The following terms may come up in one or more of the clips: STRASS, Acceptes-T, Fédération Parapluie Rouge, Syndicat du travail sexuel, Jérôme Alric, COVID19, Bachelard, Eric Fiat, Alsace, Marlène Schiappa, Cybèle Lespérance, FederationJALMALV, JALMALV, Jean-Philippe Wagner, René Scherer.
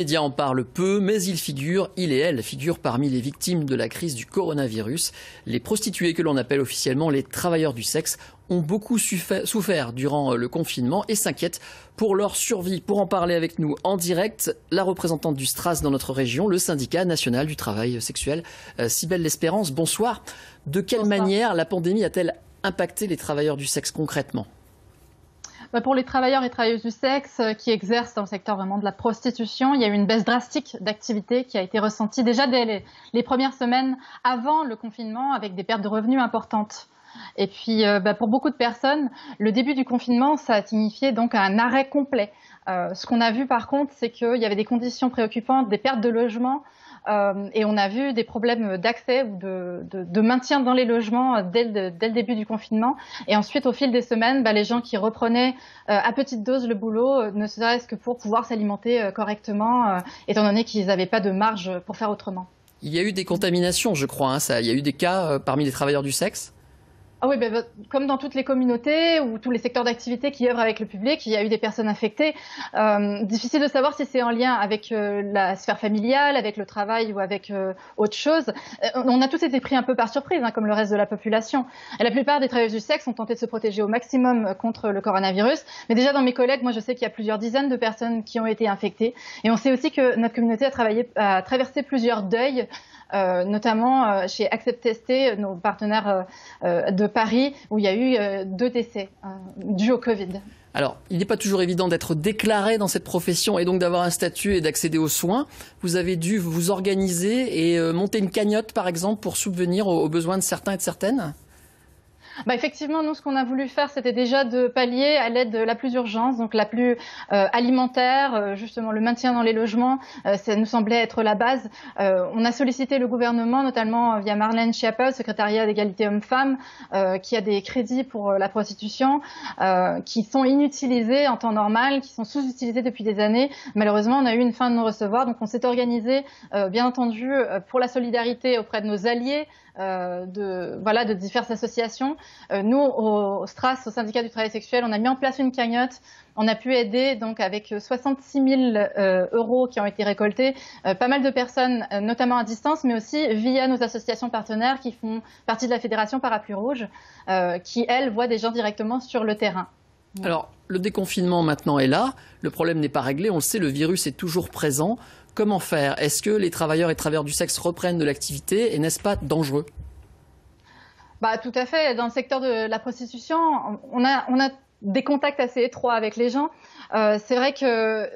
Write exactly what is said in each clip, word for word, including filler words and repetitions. Les médias en parlent peu, mais il figure, il et elle figurent parmi les victimes de la crise du coronavirus. Les prostituées, que l'on appelle officiellement les travailleurs du sexe, ont beaucoup souffert durant le confinement et s'inquiètent pour leur survie. Pour en parler avec nous en direct, la représentante du STRASS dans notre région, le syndicat national du travail sexuel, Cybèle Lespérance. Bonsoir. De quelle bonsoir. manière la pandémie a-t-elle impacté les travailleurs du sexe concrètement ? Pour les travailleurs et travailleuses du sexe qui exercent dans le secteur vraiment de la prostitution, il y a eu une baisse drastique d'activité qui a été ressentie déjà dès les, les premières semaines avant le confinement, avec des pertes de revenus importantes. Et puis euh, bah, pour beaucoup de personnes, le début du confinement, ça a signifié donc un arrêt complet. Euh, ce qu'on a vu par contre, c'est qu'il y avait des conditions préoccupantes, des pertes de logement, euh, et on a vu des problèmes d'accès ou de, de, de maintien dans les logements dès le, dès le début du confinement. Et ensuite, au fil des semaines, bah, les gens qui reprenaient euh, à petite dose le boulot, euh, ne serait-ce que pour pouvoir s'alimenter euh, correctement, euh, étant donné qu'ils n'avaient pas de marge pour faire autrement. Il y a eu des contaminations, je crois, hein, ça. Il y a eu des cas euh, parmi les travailleurs du sexe ? Ah oui, ben, comme dans toutes les communautés ou tous les secteurs d'activité qui œuvrent avec le public, il y a eu des personnes infectées. Euh, difficile de savoir si c'est en lien avec euh, la sphère familiale, avec le travail ou avec euh, autre chose. Euh, on a tous été pris un peu par surprise, hein, comme le reste de la population. Et la plupart des travailleurs du sexe ont tenté de se protéger au maximum contre le coronavirus. Mais déjà dans mes collègues, moi je sais qu'il y a plusieurs dizaines de personnes qui ont été infectées. Et on sait aussi que notre communauté a, travaillé, a traversé plusieurs deuils. Euh, notamment euh, chez Acceptes-T, nos partenaires euh, de Paris, où il y a eu euh, deux décès euh, dus au Covid. Alors, il n'est pas toujours évident d'être déclaré dans cette profession et donc d'avoir un statut et d'accéder aux soins. Vous avez dû vous organiser et euh, monter une cagnotte, par exemple, pour subvenir aux, aux besoins de certains et de certaines ? Bah effectivement, nous, ce qu'on a voulu faire, c'était déjà de pallier à l'aide la plus urgente, donc la plus euh, alimentaire, euh, justement le maintien dans les logements, euh, ça nous semblait être la base. Euh, on a sollicité le gouvernement, notamment via Marlène Schiappa, secrétariat d'égalité hommes-femmes, euh, qui a des crédits pour euh, la prostitution, euh, qui sont inutilisés en temps normal, qui sont sous-utilisés depuis des années. Malheureusement, on a eu une fin de non-recevoir, donc on s'est organisé, euh, bien entendu, euh, pour la solidarité auprès de nos alliés, euh, de, voilà, de diverses associations. Nous, au STRASS, au syndicat du travail sexuel, on a mis en place une cagnotte. On a pu aider donc avec soixante-six mille euh, euros qui ont été récoltés, euh, pas mal de personnes, euh, notamment à distance, mais aussi via nos associations partenaires qui font partie de la Fédération Parapluie Rouge, euh, qui, elles, voient des gens directement sur le terrain. Alors, le déconfinement maintenant est là. Le problème n'est pas réglé. On le sait, le virus est toujours présent. Comment faire? Est-ce que les travailleurs et travailleurs du sexe reprennent de l'activité et n'est-ce pas dangereux? Bah, tout à fait. Dans le secteur de la prostitution, on a, on a des contacts assez étroits avec les gens. Euh, c'est vrai que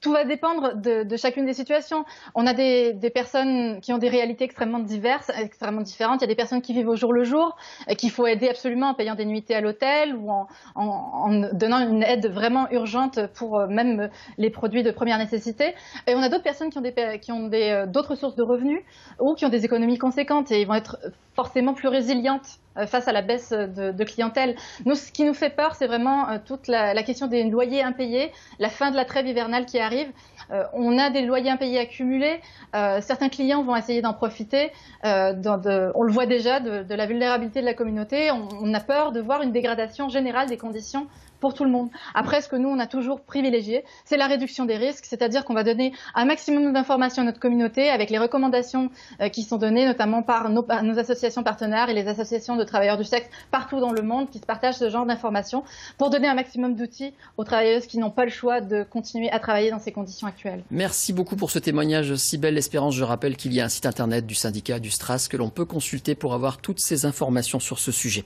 tout va dépendre de, de chacune des situations. On a des, des personnes qui ont des réalités extrêmement diverses, extrêmement différentes. Il y a des personnes qui vivent au jour le jour, qu'il faut aider absolument en payant des nuitées à l'hôtel ou en, en, en donnant une aide vraiment urgente pour même les produits de première nécessité. Et on a d'autres personnes qui ont des, qui ont des, d'autres sources de revenus ou qui ont des économies conséquentes et ils vont être forcément plus résilientes face à la baisse de, de clientèle. Nous, ce qui nous fait peur, c'est vraiment euh, toute la, la question des loyers impayés, la fin de la trêve hivernale qui arrive. Euh, on a des loyers impayés accumulés. Euh, certains clients vont essayer d'en profiter. Euh, dans de, on le voit déjà, de, de la vulnérabilité de la communauté. On, on a peur de voir une dégradation générale des conditions pour tout le monde. Après, ce que nous, on a toujours privilégié, c'est la réduction des risques, c'est-à-dire qu'on va donner un maximum d'informations à notre communauté avec les recommandations euh, qui sont données, notamment par nos, par nos associations partenaires et les associations de travailleurs du sexe partout dans le monde qui se partagent ce genre d'informations pour donner un maximum d'outils aux travailleuses qui n'ont pas le choix de continuer à travailler dans ces conditions actuelles. Merci beaucoup pour ce témoignage, Cybèle Lespérance. Je rappelle qu'il y a un site internet du syndicat du STRASS que l'on peut consulter pour avoir toutes ces informations sur ce sujet.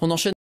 On enchaîne.